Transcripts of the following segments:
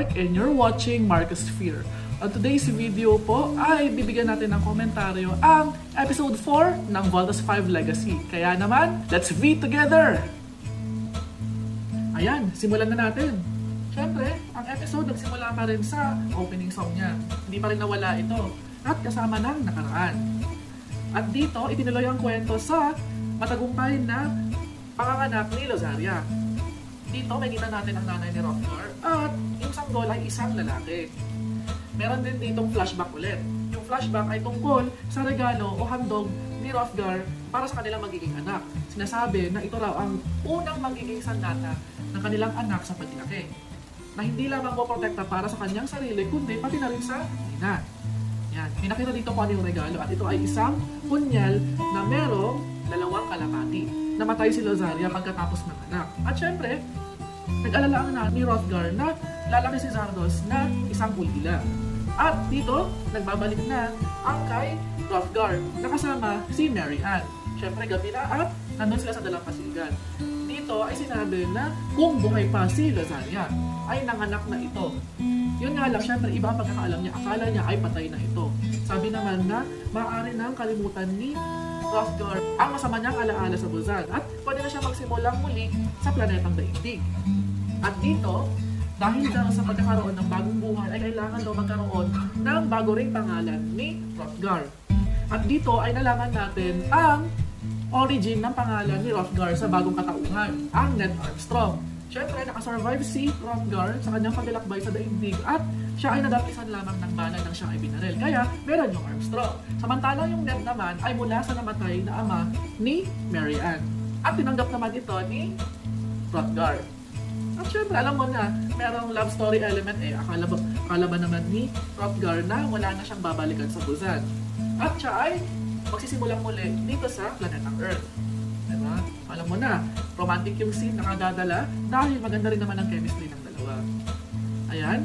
Mark and you're watching Marcus Fear. At today's video po ay bibigyan natin ng komentaryo ang episode 4 ng Voltes V Legacy. Kaya naman, let's V together! Ayan, simulan na natin. Siyempre, ang episode nagsimula pa rin sa opening song niya. Hindi pa rin nawala ito at kasama ng nakaraan. At dito, itinuloy ang kwento sa matagumpay na panganganak ni Lozaria. Dito, may kita natin ang nanay ni Hrothgar at yung sanggol ay isang lalaki. Meron din ditong flashback ulit. Yung flashback ay tungkol sa regalo o handog ni Hrothgar para sa kanilang magiging anak. Sinasabi na ito raw ang unang magiging sandata ng kanilang anak sa paglaki. Na hindi lamang poprotekta para sa kanyang sarili kundi pati na rin sa ina. Yan. Pinakita dito kung ano yung regalo at ito ay isang punyal na merong dalawang kalapati. Namatay si Lozaria pagkatapos ng anak. At syempre, nag-alala ang ni Hrothgar na lalaki si Zardoz na isang ulila. At dito, nagbabalik na ang kay Hrothgar na kasama si Mary Ann. Siyempre, gabi na at nandun sila sa dalampasigan. Dito ay sinabi na kung buhay pa si Lozaria ay nanganak na ito. Yun nga lang, siyempre, iba ang pagkakaalam niya. Akala niya ay patay na ito. Sabi naman na maaari nang kalimutan ni Hrothgar ang masama niyang alaala sa Buzan at pwede na siya magsimulang muli sa planetang daigdig. At dito, dahil daw sa pagkakaroon ng bagong buhay ay kailangan daw magkaroon ng bago ring pangalan ni Hrothgar. At dito ay nalaman natin ang origin ng pangalan ni Hrothgar sa bagong katauhan, ang Ned Armstrong. Siyempre, nakasurvive si Hrothgar sa kanyang paglalakbay sa daigdig at siya ay nadampisan lamang ng bala nang siya ay binaril. Kaya meron yung Armstrong. Samantala yung Ned naman ay mula sa namatay na ama ni Mary Ann. At tinanggap naman ito ni Hrothgar. At syempre, alam mo na, merong love story element eh. Akala ba naman ni Hrothgar na wala na siyang babalikan sa Buzan. At siya ay magsisimulang muli dito sa planetang Earth. Diba? Alam mo na, romantic yung scene na kadadala dahil maganda rin naman ang chemistry ng dalawa. Ayan,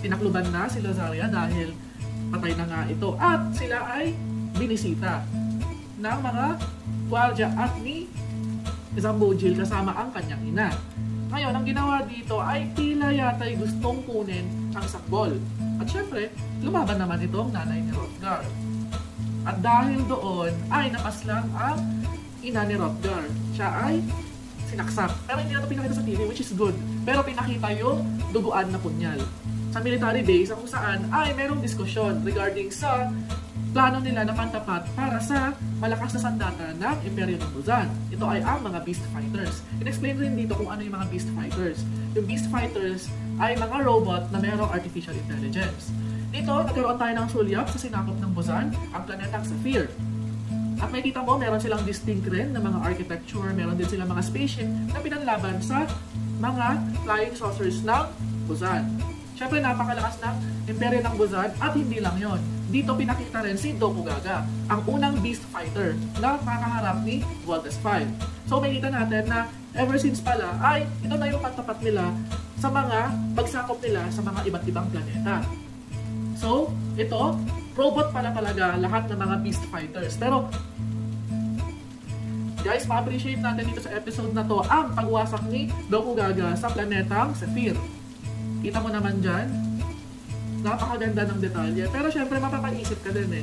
tinakluban na si Lozaria dahil patay na nga ito. At sila ay binisita ng mga guardia at ni Zambojil kasama ang kanyang ina. Ngayon, ang ginawa dito ay tila yata'y gustong kunin ang sakbol. At syempre, lumaban naman itong nanay ni Hrothgar. At dahil doon ay napaslang ang ina ni Hrothgar. Siya ay sinaksak. Pero hindi na ito pinakita sa TV, which is good. Pero pinakita yung duguan na punyal. Sa military base, kung saan ay merong diskusyon regarding sa plano nila na pantapat para sa malakas na sandata ng Imperyo ng Buzan. Ito ay ang mga Beast Fighters. In-explain rin dito kung ano yung mga Beast Fighters. Yung Beast Fighters ay mga robot na mayroong artificial intelligence. Dito, nagkaroon tayo ng sulyap sa sinakop ng Buzan, ang planetang Saphir. At makikita mo, meron silang distinct rin na mga architecture, meron din silang mga spaceship na pinanlaban sa mga flying saucers ng Buzan. Siyempre, napakalakas ng Imperyo ng Buzan at hindi lang yon. Dito pinakita rin si Doku Gaga, ang unang beast fighter na makaharap ni Voltes V. So makita natin na ever since pala ay ito na yung pantapat nila sa mga pagsakop nila sa mga iba't ibang planeta. So ito, robot pala talaga lahat ng mga beast fighters. Pero guys, ma-appreciate natin dito sa episode na to ang pagwasak ni Doku Gaga sa planetang Sifir. Kita mo naman dyan. Napakaganda ng detalye. Pero syempre, mapapaisip ka din eh.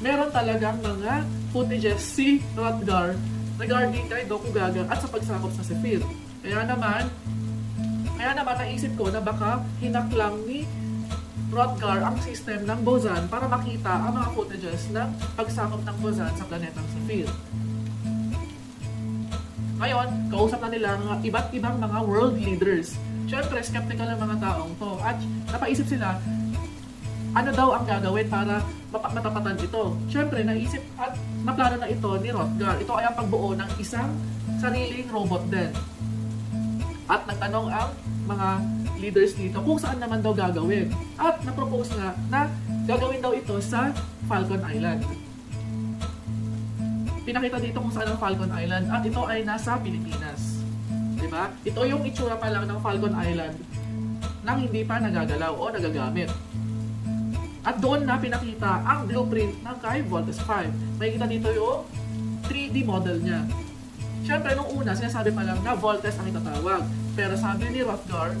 Meron talagang mga footages si Hrothgar regarding kay Doku Gaga at sa pagsakop sa Sifir. Kaya naman naisip ko na baka hinaklang ni Hrothgar ang system ng Buzan para makita ang mga footages ng pagsakop ng Buzan sa planetang Sifir. Ngayon, kausap na nila ang iba't ibang mga world leaders. Syempre, skeptical ang mga taong to. At napaisip sila, ano daw ang gagawin para matapatan ito? Siyempre, naisip at naplano na ito ni Hrothgar. Ito ay ang pagbuo ng isang sariling robot din. At nagtanong ang mga leaders dito kung saan naman daw gagawin. At napropose nga na gagawin daw ito sa Falcon Island. Pinakita dito kung saan ang Falcon Island at ito ay nasa Pilipinas. Diba? Ito yung itsura pa lang ng Falcon Island nang hindi pa nagagalaw o nagagamit. At doon na pinakita ang blueprint ng kay Voltes V. Makikita dito yung 3D model niya. Siyempre, nung una, sinasabi pa lang na Voltes ang itatawag. Pero sabi ni Hrothgar,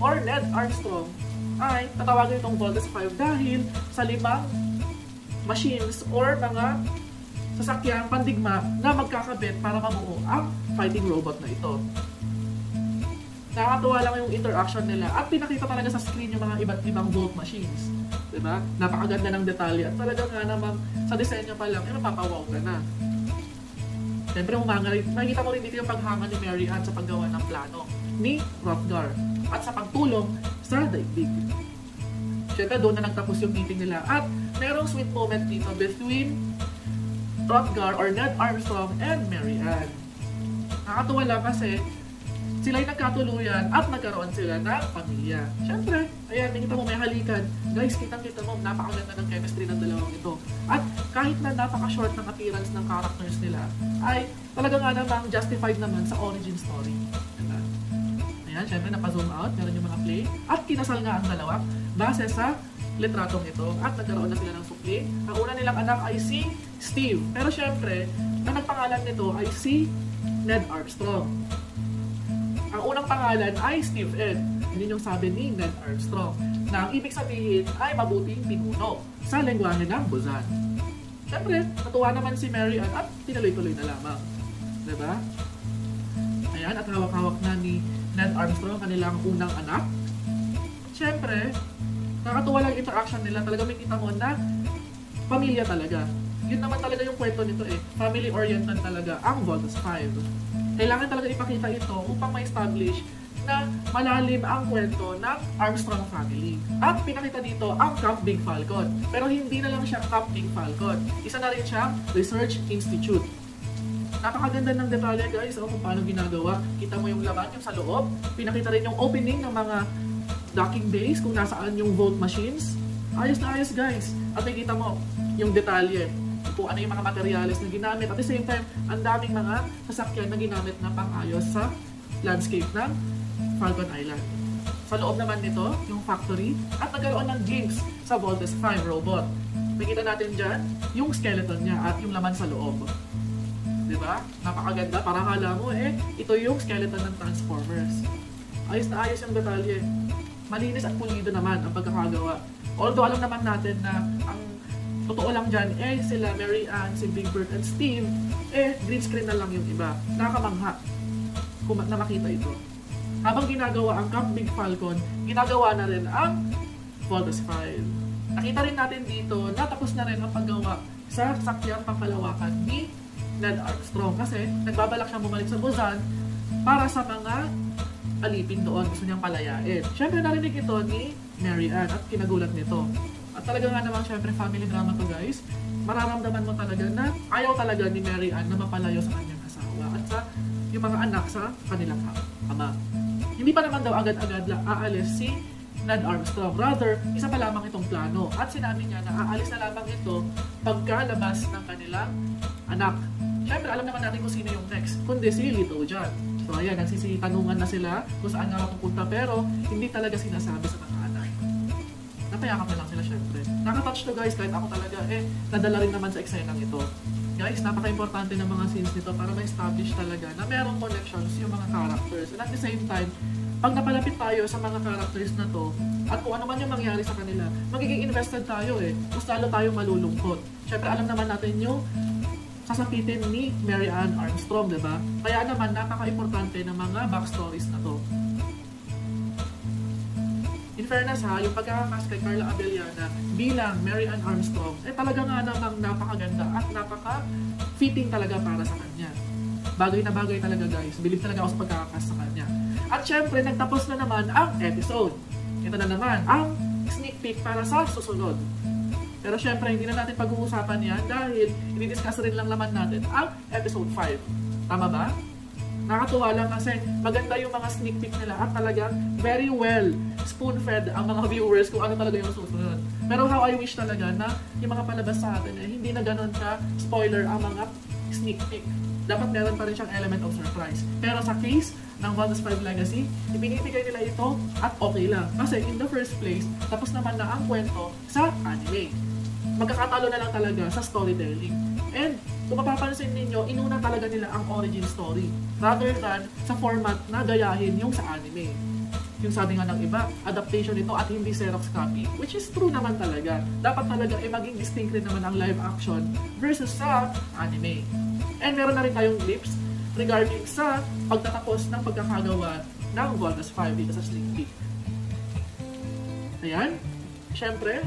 or Ned Armstrong ay tatawagin itong Voltes V dahil sa 5 machines or mga sasakyan pandigma na magkakabit para mabuo ang fighting robot na ito. Nakakatuwa lang yung interaction nila at pinakita talaga sa screen yung mga iba't ibang Volt machines. Diba? Napakaganda ng detalye at talaga nga naman sa disenyo pa lang, napapawaw ka na. Siyempre, makikita mo rin dito yung paghanga ni Mary Ann sa paggawa ng plano ni Hrothgar at sa pagtulong sa daigdig. Siyempre, doon na nagtapos yung meeting nila at merong sweet moment dito between Hrothgar or Ned Armstrong and Mary Ann. Nakakatuwa lang kasi sila'y nagkatuluyan at nagkaroon sila ng pamilya. Siyempre, ayan, nakita mo may halikan. Guys, kitang-kita mo, napakaganda ng chemistry ng dalawang ito. At kahit na napaka-short ng appearance ng characters nila, ay talaga nga namang justified naman sa origin story. Diba? Ayan, siyempre, napazoom out, meron yung mga play. At kinasal nga ang dalawa base sa litratong ito. At nagkaroon na sila ng supli. Ang una nilang anak ay si Steve. Pero siyempre, ang nagpangalan nito ay si Ned Armstrong. Ang unang pangalan ay Steve Ed. Yun yung sabi ni Ned Armstrong na ang ibig sabihin ay mabuting pinuno sa lengguahe ng Buzan. Siyempre, natuwa naman si Mary Ann at tinuloy-tuloy na lamang. Diba? Ayan, at hawak-hawak na ni Ned Armstrong kanilang unang anak. Siyempre, nakakatuwa lang interaction nila. Talaga may kita mo na pamilya talaga. Yun naman talaga yung kwento nito eh. Family-oriented talaga ang Voltes V. Kailangan talaga ipakita ito upang ma-establish na malalim ang kwento ng Armstrong family. At pinakita dito ang Camp Big Falcon. Pero hindi na lang siya Camp Big Falcon. Isa na rin siyang Research Institute. Napakaganda ng detalye guys kung paano ginagawa. Kita mo yung laman, yung sa loob. Pinakita rin yung opening ng mga docking bays kung nasaan yung Volt machines. Ayos na ayos guys. At nakikita mo yung detalye. Kung ano yung mga materyales na ginamit. At the same time, ang daming mga sasakyan na ginamit na pang-ayos sa landscape ng Falcon Island. Sa loob naman nito, yung factory, at nagkaroon ng glimpse sa Voltes V robot. Makita natin dyan yung skeleton niya at yung laman sa loob. Diba? Napakaganda. Para kala mo eh, ito yung skeleton ng Transformers. Ayos na ayos yung detalye. Malinis at pulido naman ang pagkakagawa. Although alam naman natin na ang totoo lang dyan, eh sila Mary Ann, si Big Bert and Steve, eh green screen na lang yung iba. Nakakamangha kung na makita ito. Habang ginagawa ang Camp Big Falcon, ginagawa na rin ang Voltes V. Nakita rin natin dito, natapos na rin ang paggawa sa sakyang pangkalawakan ni Ned Armstrong. Kasi nagbabalak siya bumalik sa Buzan para sa mga alipin doon. Gusto niyang palayain. Siyempre narinig ito ni Mary Ann at kinagulat nito. At talaga nga naman syempre family drama to guys. Mararamdaman mo talaga na ayaw talaga ni Mary Ann na mapalayo sa kanyang asawa at sa yung mga anak sa kanilang ama. Hindi pa naman daw agad-agad lang aalis si Ned Armstrong. Rather, isa pa lamang itong plano. At sinabi niya na aalis na lamang ito pagkalabas ng kanilang anak. Syempre alam naman natin kung sino yung next, kundi si Little John. So ayan, nagsisitanungan na sila kung saan nga mapupunta pero hindi talaga sinasabi sa mga anak. Napayakap na lang sila syempre. Nakatouch to guys, kahit ako talaga eh, nadala rin naman sa eksenang ito. Guys, napaka-importante ng mga scenes nito para ma-establish talaga na merong connections yung mga characters. And at the same time, pag napalapit tayo sa mga characters na to, at kung ano man yung mangyari sa kanila, magiging invested tayo eh. Mas lalo tayong malulungkot. Syempre alam naman natin yung kasapitin ni Mary Ann Armstrong, diba? Kaya naman, napaka-importante ng mga backstories na to. In fairness ha, yung pagkakakas kay Carla Abellana bilang Mary Ann Armstrong eh talaga nga namang napakaganda at napaka-fitting talaga para sa kanya. Bagay na bagay talaga guys. Believe talaga ako sa pagkakakas sa kanya. At syempre, nagtapos na naman ang episode. Ito na naman ang sneak peek para sa susunod. Pero syempre, hindi na natin pag-uusapan yan dahil i-discuss rin lang naman natin ang episode 5. Tama ba? Nakatuwa lang kasi maganda yung mga sneak peek nila at talagang very well spoon-fed ang mga viewers kung ano talaga yung susunod. Pero how I wish talaga na yung mga palabas sa atin eh, hindi na ganun ka spoiler ang mga sneak peek. Dapat meron pa rin siyang element of surprise. Pero sa case ng Wilde Spy Legacy, ibinibigay nila ito at okay lang. Kasi in the first place, tapos naman na ang kwento sa anime. Magkakatalo na lang talaga sa storytelling. And kung mapapansin ninyo, inuna talaga nila ang origin story rather than sa format na gayahin yung sa anime. yung sabi nga ng iba, adaptation ito at hindi Xerox copy, which is true naman talaga. Dapat talaga ay maging distinct rin naman ang live action versus sa anime. And meron na rin tayong clips regarding sa pagtatapos ng pagkakagawa ng Voltes V dito sa sneak peek. Ayan. Siyempre,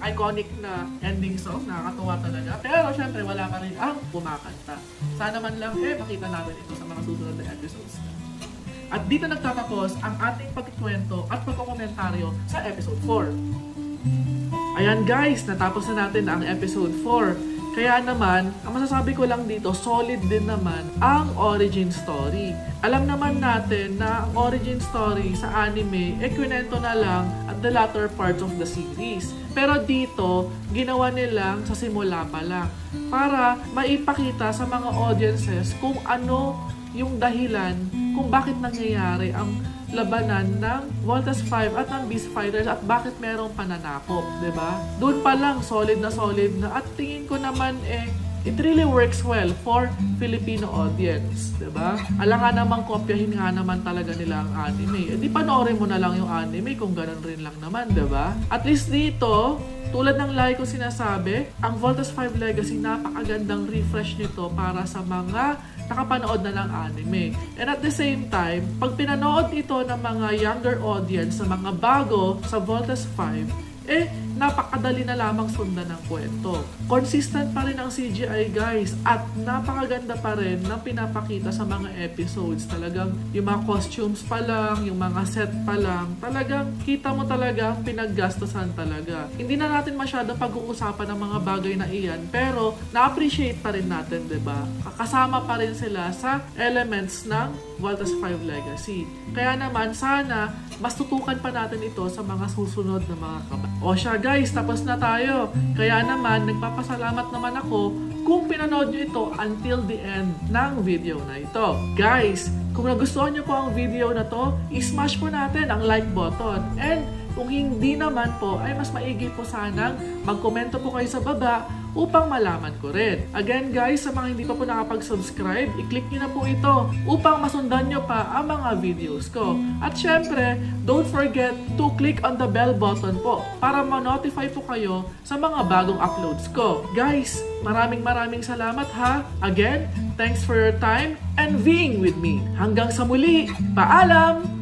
iconic na ending song, nakakatuwa talaga. Pero syempre wala pa rin ang pumakanta. Sana man lang makita natin ito sa mga susunod na episodes. At dito nagtatapos ang ating pagkikwento at pagkokomentaryo sa episode 4. Ayan guys, natapos na natin ang episode 4. Kaya naman, ang masasabi ko lang dito, solid din naman ang origin story. Alam naman natin na ang origin story sa anime, kwento na lang at the latter parts of the series. Pero dito, ginawa nilang sa simula pa lang para maipakita sa mga audiences kung ano yung dahilan kung bakit nangyayari ang labanan ng Voltes V at ng Beast Fighters at bakit merong pananakop, diba? Doon pa lang, solid na at tingin ko naman it really works well for Filipino audience, diba? Alam nga namang kopyahin nga naman talaga nila ang anime. Di panoorin mo na lang yung anime kung ganun rin lang naman, diba? At least dito, tulad ng like ko sinasabi, ang Voltes V Legacy, napakagandang refresh nito para sa mga nakapanood na ng anime. And at the same time, pag pinanood ito ng mga younger audience, sa mga bago sa Voltes V, napakadali na lamang sundan ng kwento. Consistent pa rin ang CGI guys at napakaganda pa rin ng pinapakita sa mga episodes. Talagang yung mga costumes pa lang, yung mga set pa lang, talagang kita mo talaga pinaggastosan talaga. Hindi na natin masyado pag-uusapan ng mga bagay na iyan pero na-appreciate pa rin natin, diba? Kasama pa rin sila sa elements ng Voltes V Legacy. Kaya naman sana mas tutukan pa natin ito sa mga susunod na mga kabayan. O siya guys, tapos na tayo. Kaya naman, nagpapasalamat naman ako kung pinanood nyo ito until the end ng video na ito. Guys, kung nagustuhan nyo po ang video na to, ismash po natin ang like button. And kung hindi naman po, ay mas maigi po sanang magkomento po kayo sa baba upang malaman ko rin. Again guys, sa mga hindi pa po nakapag-subscribe, i-click nyo na po ito upang masundan nyo pa ang mga videos ko. At syempre, don't forget to click on the bell button po para ma-notify po kayo sa mga bagong uploads ko. Guys, maraming salamat ha. Again, thanks for your time and being with me. Hanggang sa muli, paalam!